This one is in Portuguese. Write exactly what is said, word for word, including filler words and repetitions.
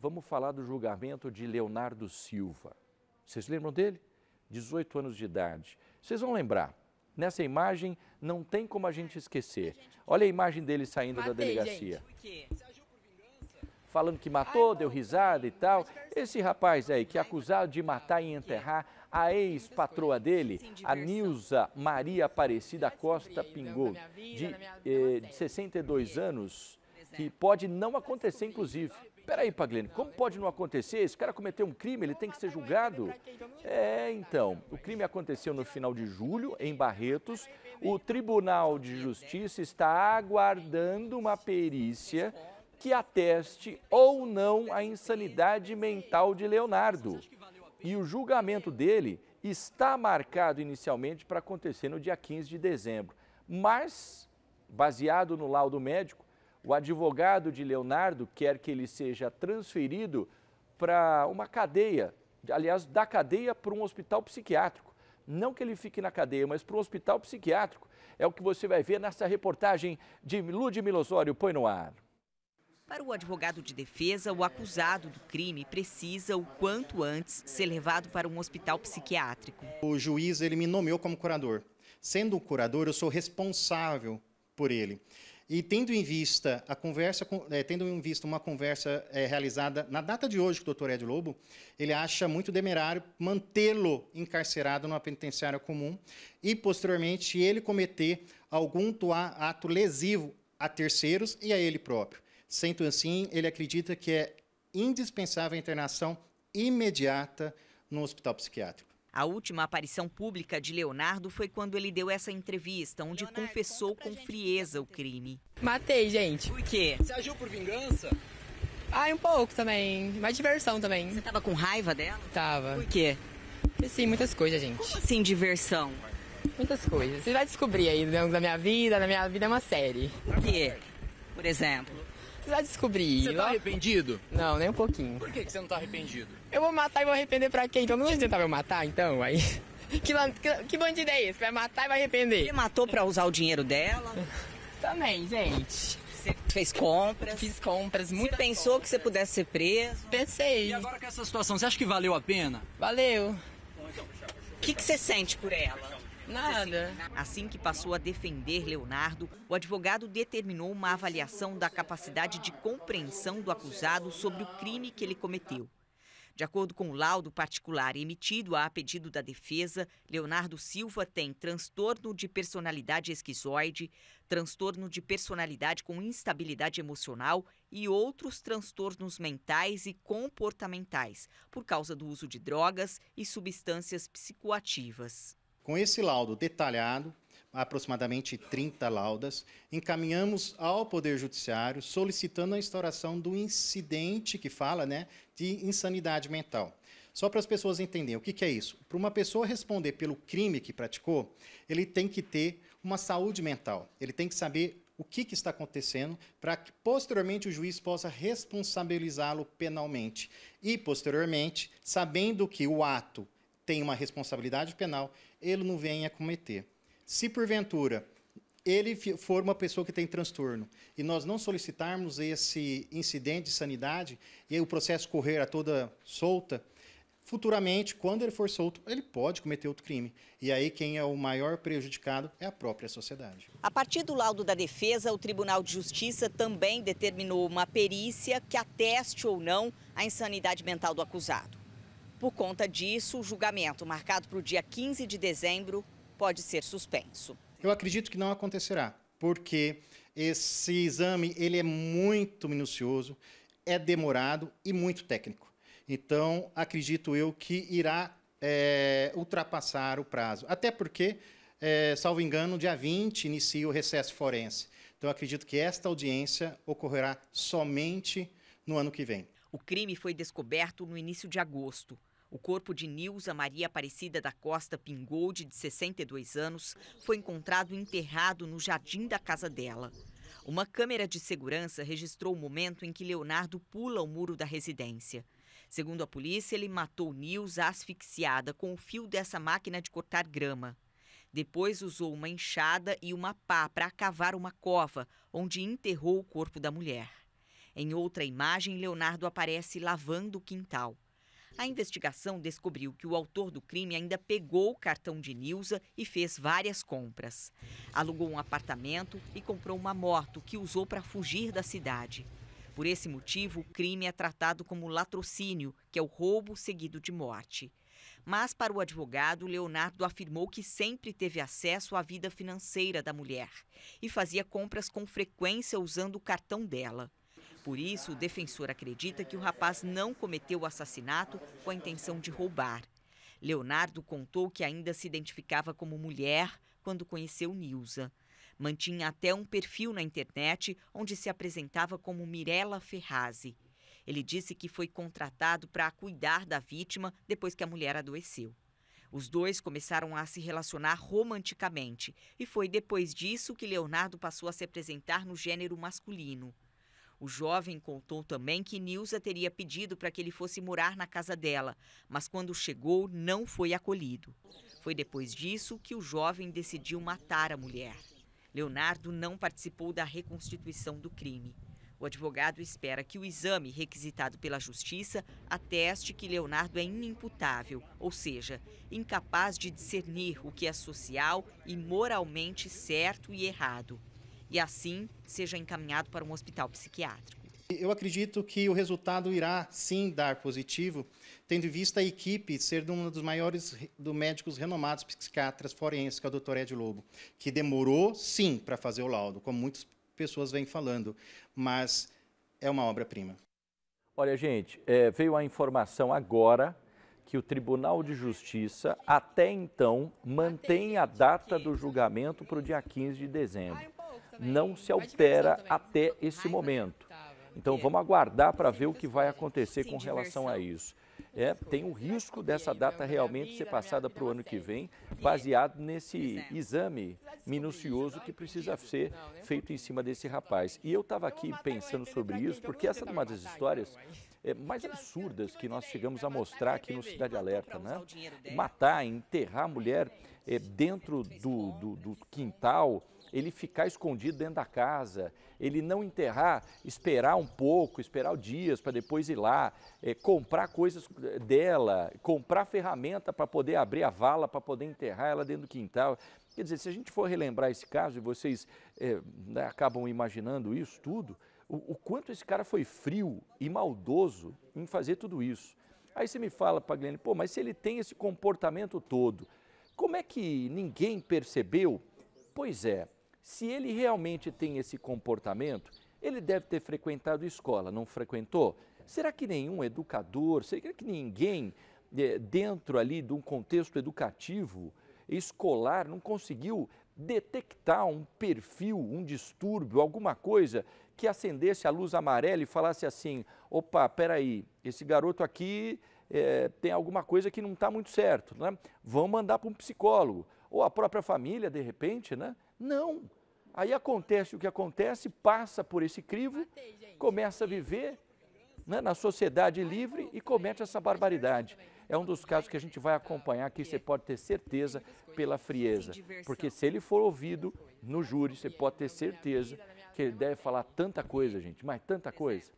Vamos falar do julgamento de Leonardo Silva. Vocês lembram dele? dezoito anos de idade. Vocês vão lembrar. Nessa imagem, não tem como a gente esquecer. Olha a imagem dele saindo Matei, da delegacia. Gente. Falando que matou, deu risada e tal. Esse rapaz aí, que é acusado de matar e enterrar a ex-patroa dele, a Nilza Maria Aparecida Costa Pingoud, de, eh, de sessenta e dois anos, que pode não acontecer, inclusive. Peraí, Paglini, como pode não acontecer? Esse cara cometeu um crime, ele tem que ser julgado? É, então, o crime aconteceu no final de julho, em Barretos. O Tribunal de Justiça está aguardando uma perícia que ateste ou não a insanidade mental de Leonardo. E o julgamento dele está marcado inicialmente para acontecer no dia quinze de dezembro. Mas, baseado no laudo médico, o advogado de Leonardo quer que ele seja transferido para uma cadeia, aliás, da cadeia para um hospital psiquiátrico. Não que ele fique na cadeia, mas para um hospital psiquiátrico. É o que você vai ver nessa reportagem de Ludmila Osório. Põe no ar. Para o advogado de defesa, o acusado do crime precisa, o quanto antes, ser levado para um hospital psiquiátrico. O juiz ele me nomeou como curador. Sendo o curador, eu sou responsável por ele. E tendo em vista a conversa, é, tendo em vista uma conversa é, realizada na data de hoje com o doutor Edi Lobo, ele acha muito temerário mantê-lo encarcerado numa penitenciária comum e, posteriormente, ele cometer algum ato lesivo a terceiros e a ele próprio. Sendo assim, ele acredita que é indispensável a internação imediata no hospital psiquiátrico. A última aparição pública de Leonardo foi quando ele deu essa entrevista, onde Leonardo confessou com frieza o crime. Matei, gente. Por quê? Você agiu por vingança? Ah, um pouco também. Mais diversão também. Você tava com raiva dela? Tava. Por quê? Sim, muitas coisas, gente. Como assim, diversão? Muitas coisas. Você vai descobrir aí, né, da minha vida. Na minha vida é uma série. Por quê? Por exemplo? Você vai descobrir. Você tá arrependido? Não, nem um pouquinho. Por que você não tá arrependido? Eu vou matar e vou arrepender pra quê? Então não adianta eu matar, então? Aí. Que, que, que bandido é esse? Vai matar e vai arrepender. Você matou pra usar o dinheiro dela? Também, gente. Você fez compras? Fiz compras, muito. Você pensou compras. Que você pudesse ser preso? Pensei. E agora com essa situação, você acha que valeu a pena? Valeu. O que, que você sente por ela? Nada. Assim que passou a defender Leonardo, o advogado determinou uma avaliação da capacidade de compreensão do acusado sobre o crime que ele cometeu. De acordo com o laudo particular emitido a pedido da defesa, Leonardo Silva tem transtorno de personalidade esquizoide, transtorno de personalidade com instabilidade emocional e outros transtornos mentais e comportamentais, por causa do uso de drogas e substâncias psicoativas. Com esse laudo detalhado, aproximadamente trinta laudas, encaminhamos ao Poder Judiciário solicitando a instauração do incidente que fala, né, de insanidade mental. Só para as pessoas entenderem o que, que é isso. Para uma pessoa responder pelo crime que praticou, ele tem que ter uma saúde mental, ele tem que saber o que, que está acontecendo para que posteriormente o juiz possa responsabilizá-lo penalmente. E posteriormente, sabendo que o ato tem uma responsabilidade penal, ele não venha a cometer. Se, porventura, ele for uma pessoa que tem transtorno e nós não solicitarmos esse incidente de sanidade e aí o processo correr a toda solta, futuramente, quando ele for solto, ele pode cometer outro crime. E aí quem é o maior prejudicado é a própria sociedade. A partir do laudo da defesa, o Tribunal de Justiça também determinou uma perícia que ateste ou não a insanidade mental do acusado. Por conta disso, o julgamento, marcado para o dia quinze de dezembro, pode ser suspenso. Eu acredito que não acontecerá, porque esse exame ele é muito minucioso, é demorado e muito técnico. Então, acredito eu que irá é, ultrapassar o prazo. Até porque, é, salvo engano, dia vinte inicia o recesso forense. Então, acredito que esta audiência ocorrerá somente no ano que vem. O crime foi descoberto no início de agosto. O corpo de Nilza Maria Aparecida da Costa Pingoud, de sessenta e dois anos, foi encontrado enterrado no jardim da casa dela. Uma câmera de segurança registrou o momento em que Leonardo pula o muro da residência. Segundo a polícia, ele matou Nilza asfixiada com o fio dessa máquina de cortar grama. Depois usou uma enxada e uma pá para cavar uma cova, onde enterrou o corpo da mulher. Em outra imagem, Leonardo aparece lavando o quintal. A investigação descobriu que o autor do crime ainda pegou o cartão de Nilza e fez várias compras. Alugou um apartamento e comprou uma moto que usou para fugir da cidade. Por esse motivo, o crime é tratado como latrocínio, que é o roubo seguido de morte. Mas, para o advogado, Leonardo afirmou que sempre teve acesso à vida financeira da mulher e fazia compras com frequência usando o cartão dela. Por isso, o defensor acredita que o rapaz não cometeu o assassinato com a intenção de roubar. Leonardo contou que ainda se identificava como mulher quando conheceu Nilza. Mantinha até um perfil na internet onde se apresentava como Mirella Ferrazzi. Ele disse que foi contratado para cuidar da vítima depois que a mulher adoeceu. Os dois começaram a se relacionar romanticamente e foi depois disso que Leonardo passou a se apresentar no gênero masculino. O jovem contou também que Nilza teria pedido para que ele fosse morar na casa dela, mas quando chegou não foi acolhido. Foi depois disso que o jovem decidiu matar a mulher. Leonardo não participou da reconstituição do crime. O advogado espera que o exame requisitado pela Justiça ateste que Leonardo é inimputável, ou seja, incapaz de discernir o que é social e moralmente certo e errado, e assim seja encaminhado para um hospital psiquiátrico. Eu acredito que o resultado irá, sim, dar positivo, tendo em vista a equipe ser um dos maiores do médicos renomados psiquiatras forenses, que é o doutor Edi Lobo, que demorou, sim, para fazer o laudo, como muitas pessoas vêm falando, mas é uma obra-prima. Olha, gente, é, veio a informação agora que o Tribunal de Justiça, até então, mantém a data do julgamento para o dia quinze de dezembro. Não se altera até esse momento. Então, vamos aguardar para ver o que vai acontecer com relação a isso. É, tem o risco dessa data realmente ser passada para o ano que vem, baseado nesse exame minucioso que precisa ser feito em cima desse rapaz. E eu estava aqui pensando sobre isso, porque essa é uma das histórias mais absurdas que nós chegamos a mostrar aqui no Cidade Alerta, né? Matar, enterrar a mulher é, dentro do, do, do quintal, ele ficar escondido dentro da casa, ele não enterrar, esperar um pouco, esperar dias para depois ir lá, é, comprar coisas dela, comprar ferramenta para poder abrir a vala, para poder enterrar ela dentro do quintal. Quer dizer, se a gente for relembrar esse caso, e vocês é, né, acabam imaginando isso tudo, o, o quanto esse cara foi frio e maldoso em fazer tudo isso. Aí você me fala, Paglini, pô, mas se ele tem esse comportamento todo, como é que ninguém percebeu? Pois é. Se ele realmente tem esse comportamento, ele deve ter frequentado escola, não frequentou? Será que nenhum educador, será que ninguém dentro ali de um contexto educativo, escolar, não conseguiu detectar um perfil, um distúrbio, alguma coisa que acendesse a luz amarela e falasse assim, opa, peraí, esse garoto aqui é, tem alguma coisa que não está muito certo, né? Vamos mandar para um psicólogo, ou a própria família, de repente, né? Não. Aí acontece o que acontece, passa por esse crivo, começa a viver, né, na sociedade livre e comete essa barbaridade. É um dos casos que a gente vai acompanhar, que você pode ter certeza pela frieza. Porque se ele for ouvido no júri, você pode ter certeza que ele deve falar tanta coisa, gente, mas tanta coisa.